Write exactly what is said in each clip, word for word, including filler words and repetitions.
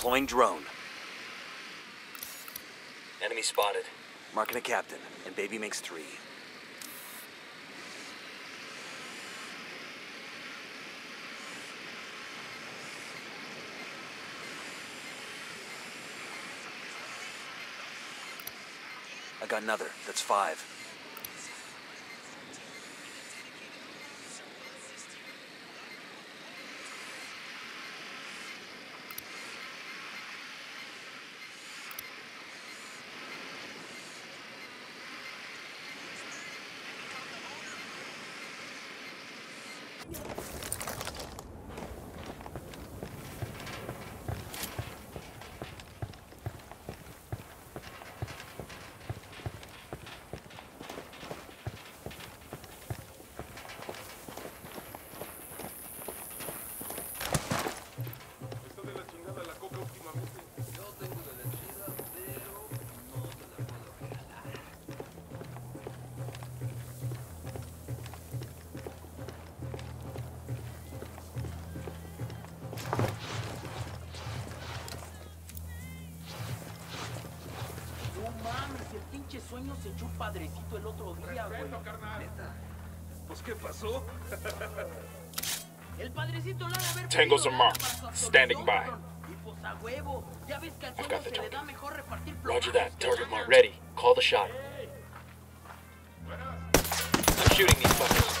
Deploying drone. Enemy spotted. Marking a captain, and baby makes three. I got another. That's five. Sueño se echó un padrecito el otro día, güey. Respeto, carnal. Pues, ¿qué pasó? El padrecito lo ha de haber Tengo some marks. Standing by. I've got the target. Roger that. Target mark. Ready. Call the shot. I'm shooting these fuckers.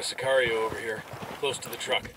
Sicario over here, close to the truck.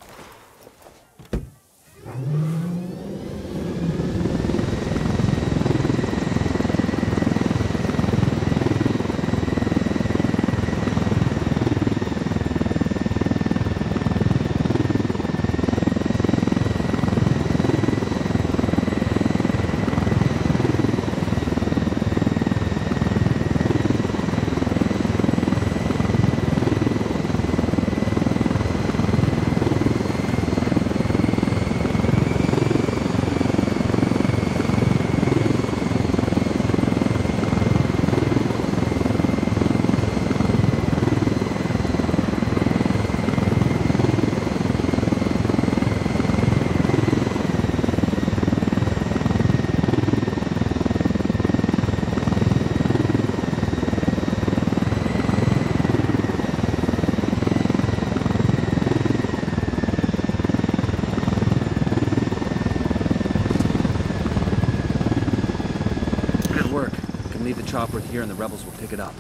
Chopper here and the rebels will pick it up.